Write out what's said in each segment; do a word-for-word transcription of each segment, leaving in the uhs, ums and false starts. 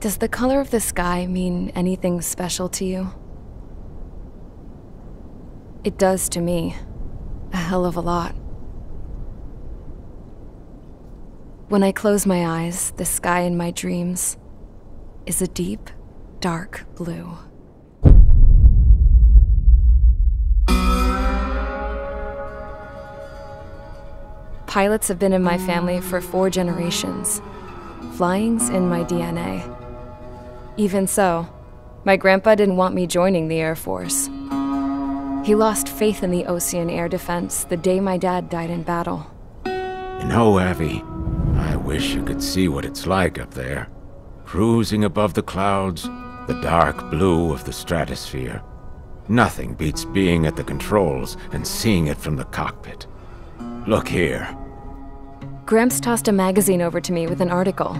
Does the color of the sky mean anything special to you? It does to me. A hell of a lot. When I close my eyes, the sky in my dreams is a deep, dark blue. Pilots have been in my family for four generations. Flying's in my D N A. Even so, my grandpa didn't want me joining the Air Force. He lost faith in the Ocean Air Defense the day my dad died in battle. You know, Abby, I wish you could see what it's like up there. Cruising above the clouds, the dark blue of the stratosphere. Nothing beats being at the controls and seeing it from the cockpit. Look here. Gramps tossed a magazine over to me with an article.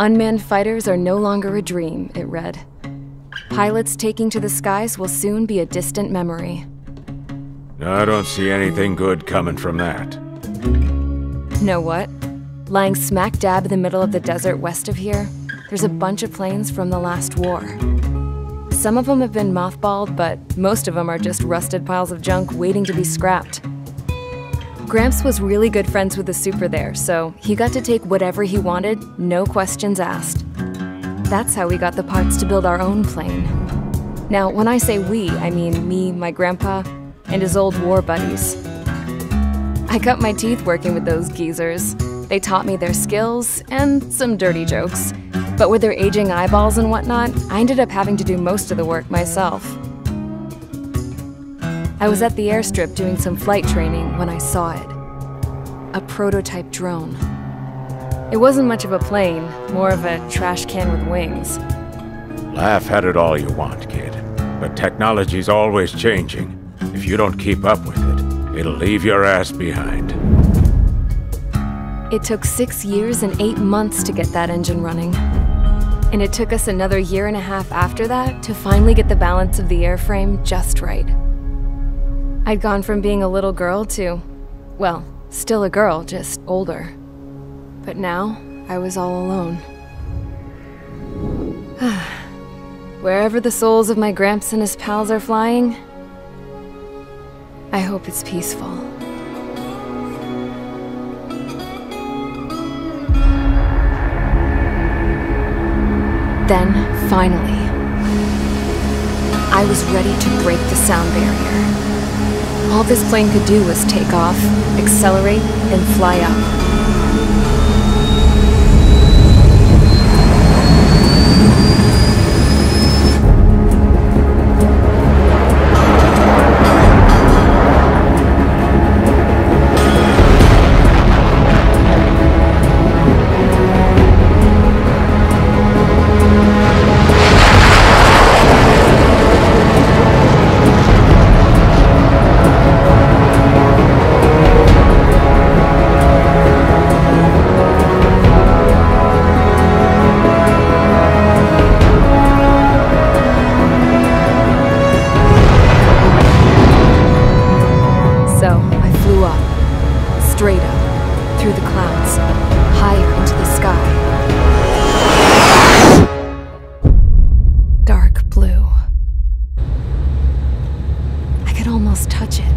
Unmanned fighters are no longer a dream, it read. Pilots taking to the skies will soon be a distant memory. I don't see anything good coming from that. Know what? Lying smack dab in the middle of the desert west of here, there's a bunch of planes from the last war. Some of them have been mothballed, but most of them are just rusted piles of junk waiting to be scrapped. Gramps was really good friends with the super there, so he got to take whatever he wanted, no questions asked. That's how we got the parts to build our own plane. Now, when I say we, I mean me, my grandpa, and his old war buddies. I cut my teeth working with those geezers. They taught me their skills and some dirty jokes. But with their aging eyeballs and whatnot, I ended up having to do most of the work myself. I was at the airstrip doing some flight training when I saw it. A prototype drone. It wasn't much of a plane, more of a trash can with wings. Laugh at it all you want, kid. But technology's always changing. If you don't keep up with it, it'll leave your ass behind. It took six years and eight months to get that engine running. And it took us another year and a half after that to finally get the balance of the airframe just right. I'd gone from being a little girl to, well, still a girl, just older. But now, I was all alone. Wherever the souls of my Gramps and his pals are flying, I hope it's peaceful. Then, finally, I was ready to break the sound barrier. All this plane could do was take off, accelerate, and fly up. Straight up, through the clouds, high up into the sky. Dark blue. I could almost touch it.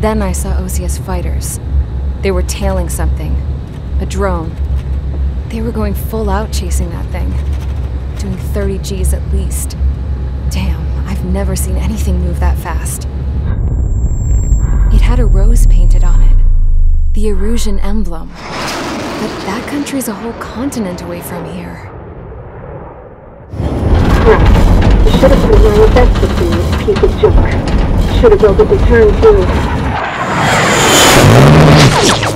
Then I saw Osea's fighters. They were tailing something. A drone. They were going full out chasing that thing. Doing thirty G's at least. Damn, I've never seen anything move that fast. It had a rose painted on it. The Erusean emblem. But that country's a whole continent away from here. Correct. Should have been your investigation, you piece of junk. Should have built a return to.